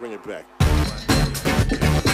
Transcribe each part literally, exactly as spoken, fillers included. Bring it back. All right.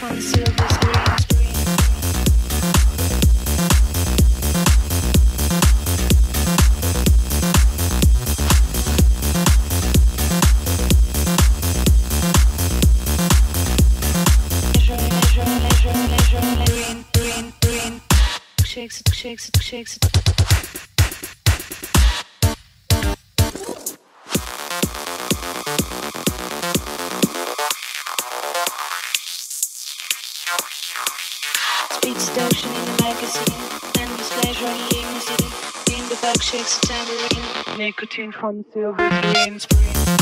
Shakes it, shakes it, shakes it. Speed seduction in the magazine, endless pleasure in limousine. In the back shakes a tambourine, nicotine from silver green spring.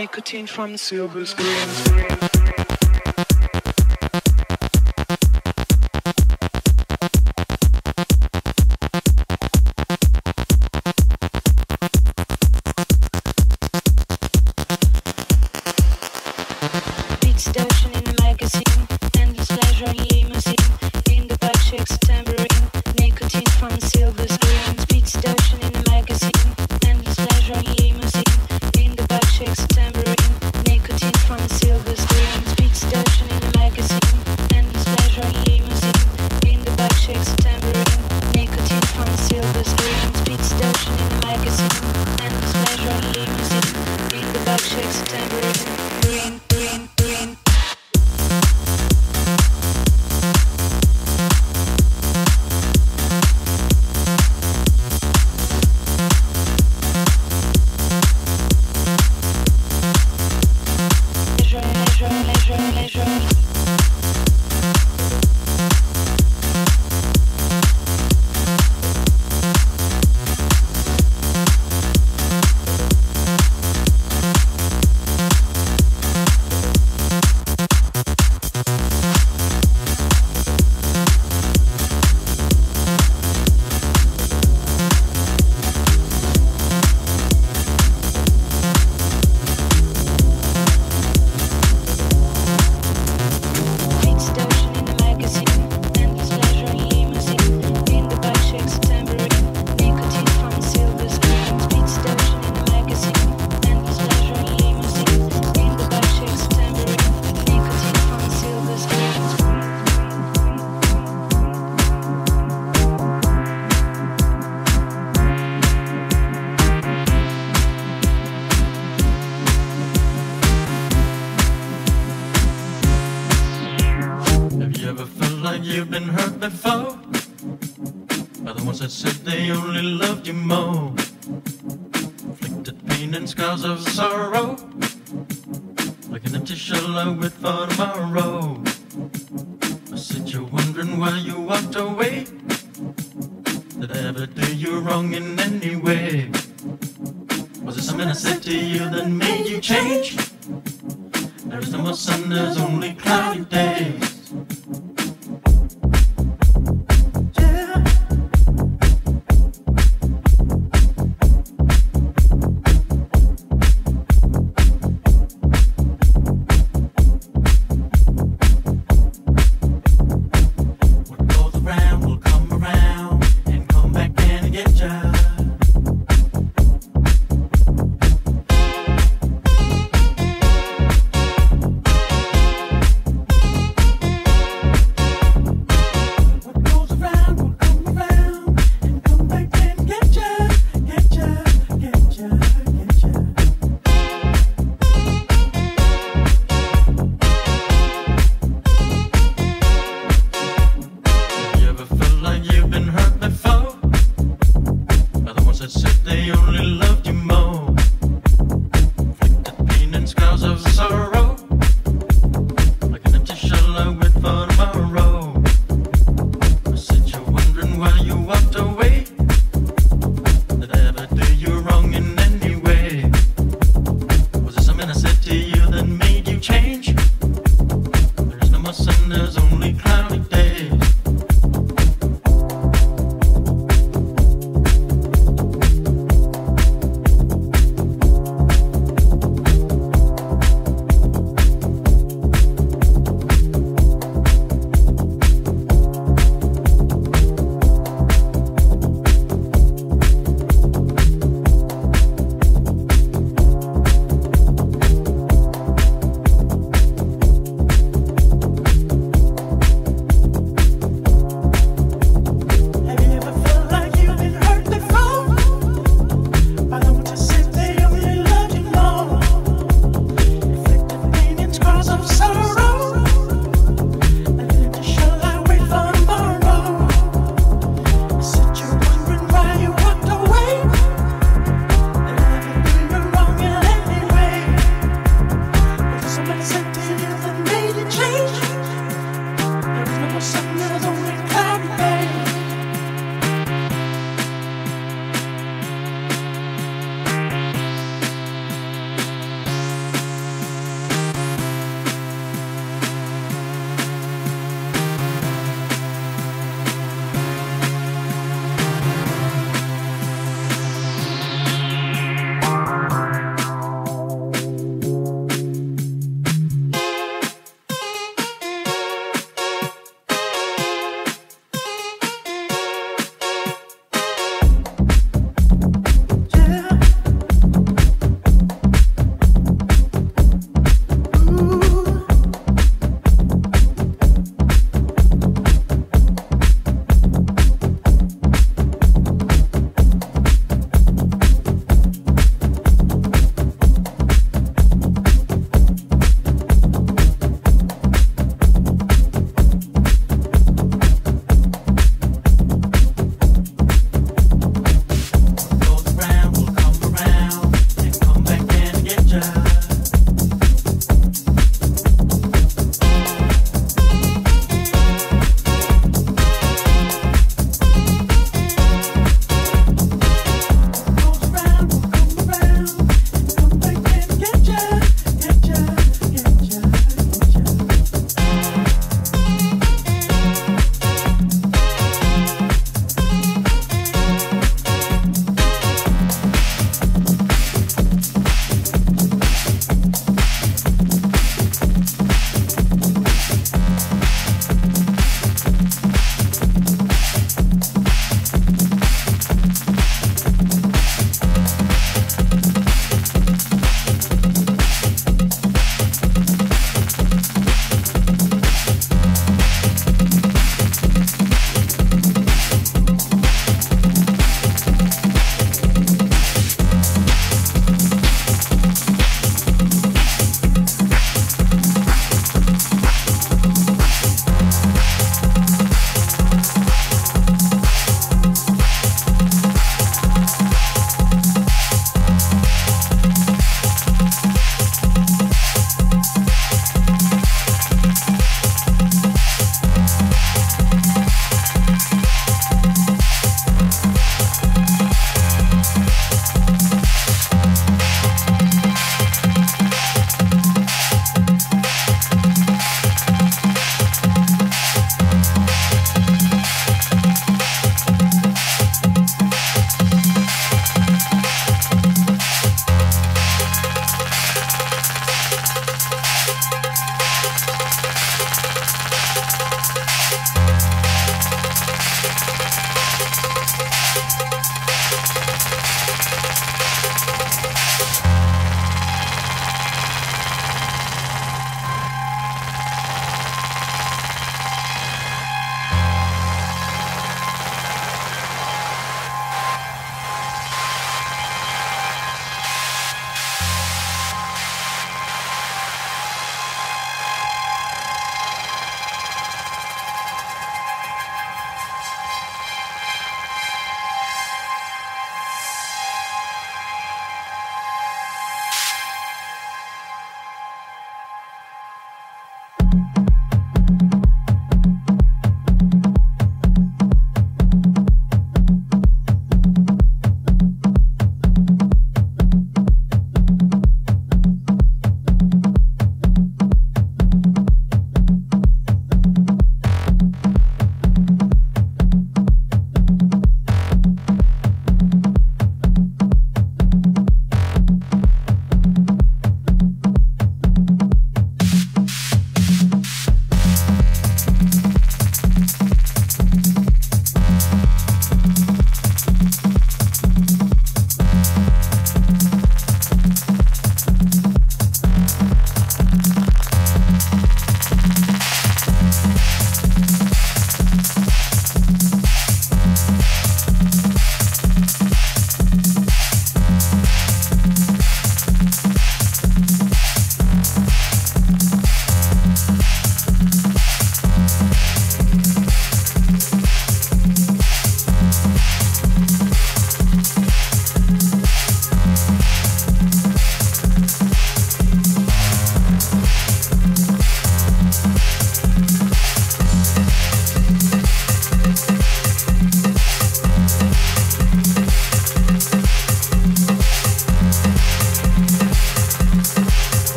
Nicotine from the silver screen.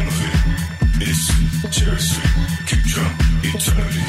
Everything is cherishing, keep drum eternally.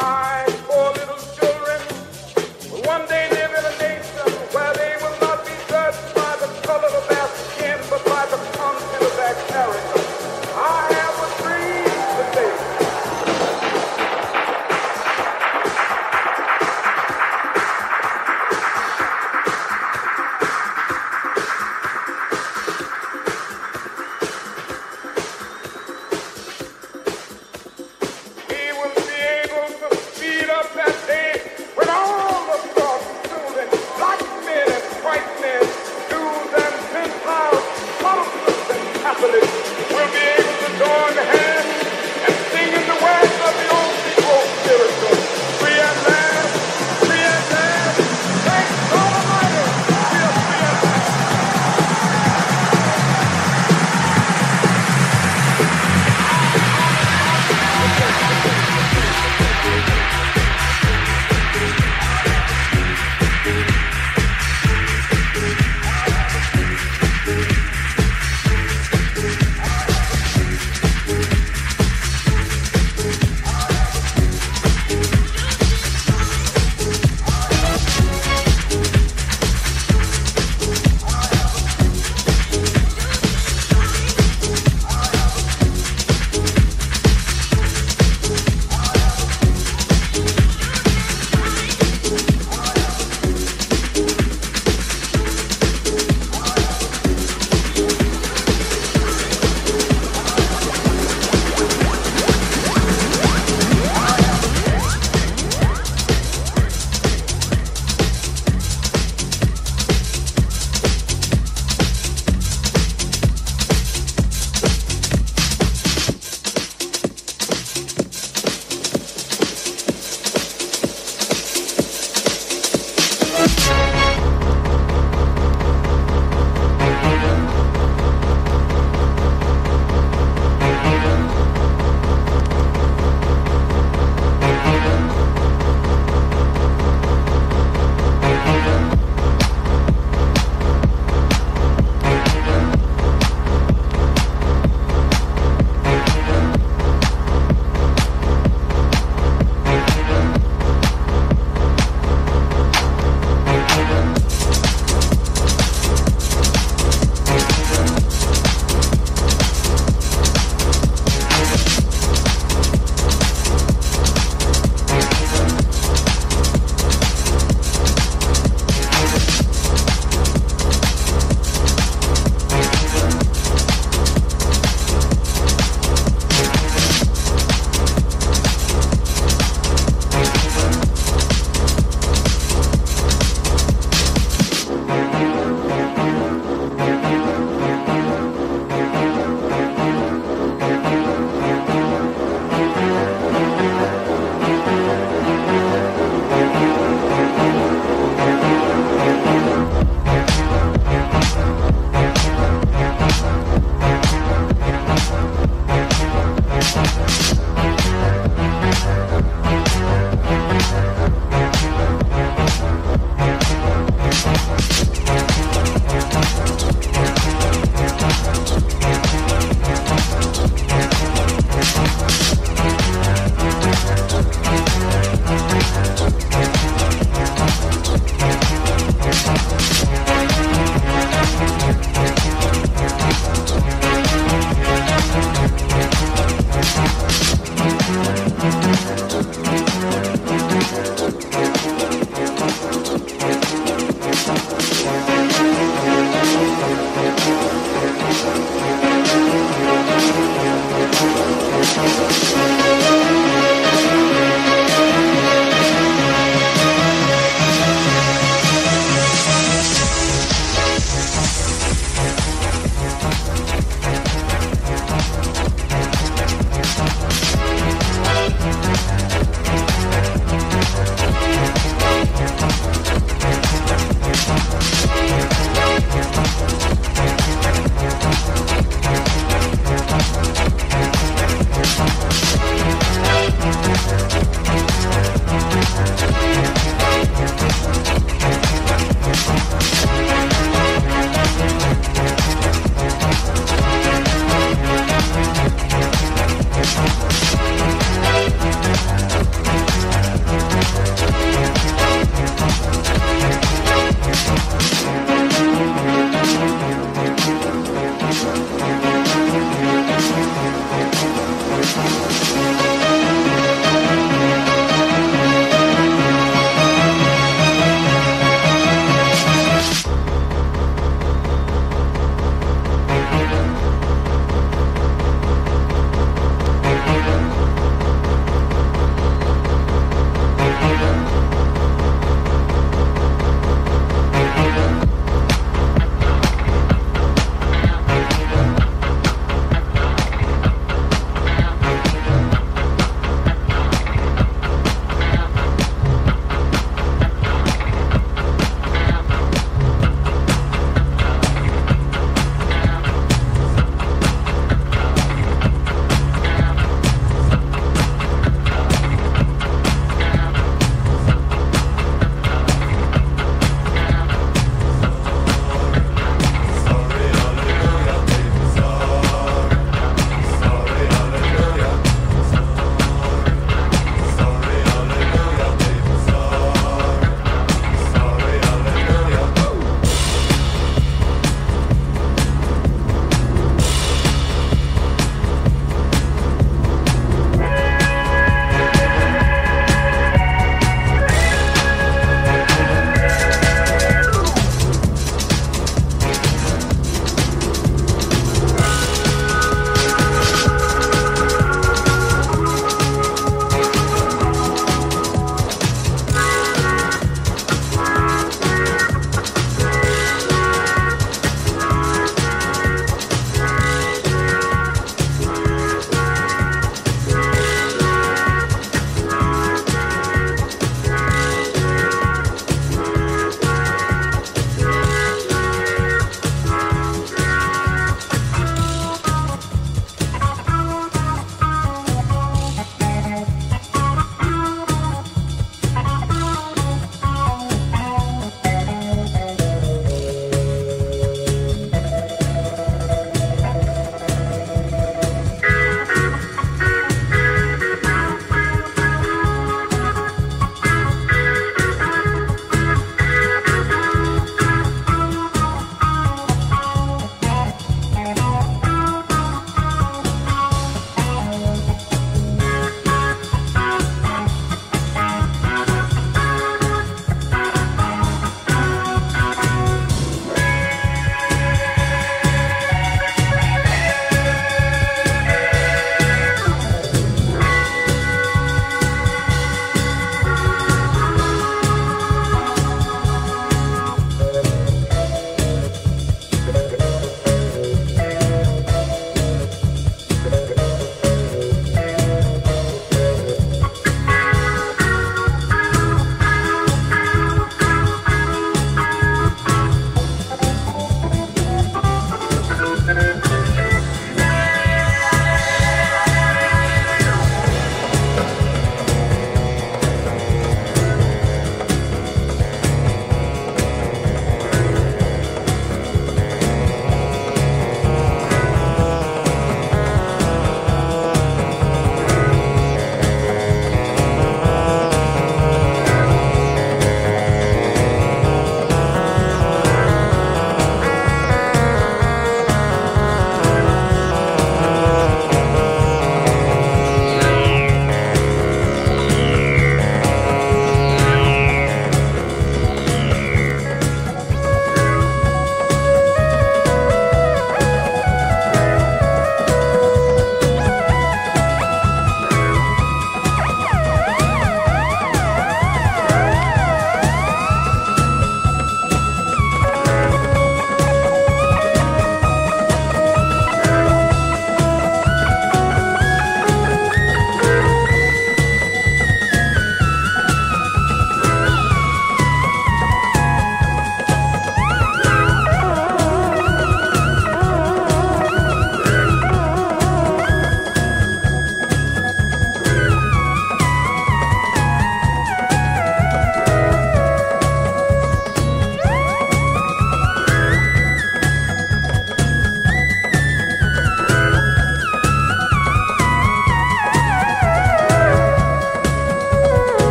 my